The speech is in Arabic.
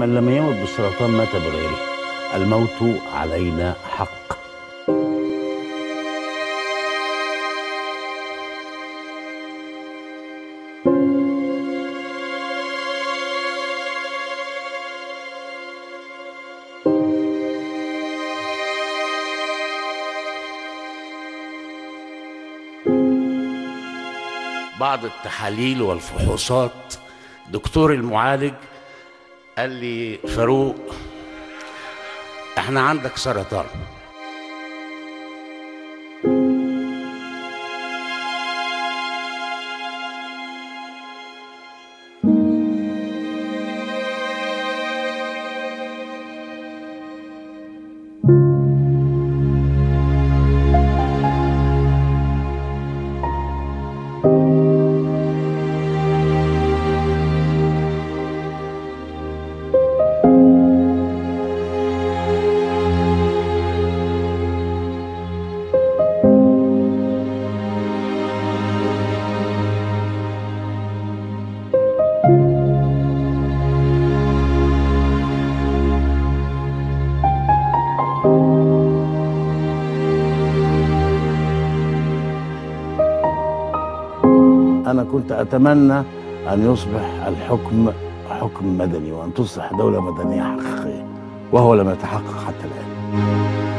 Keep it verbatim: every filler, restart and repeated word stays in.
من لم يمت بالسرطان مات بغيره. الموت علينا حق. بعض التحاليل والفحوصات، دكتور المعالج قال لي: فاروق، احنا عندك سرطان. أنا كنت أتمنى أن يصبح الحكم حكم مدني، وأن تصبح دولة مدنية حقيقية، وهو لم يتحقق حتى الآن.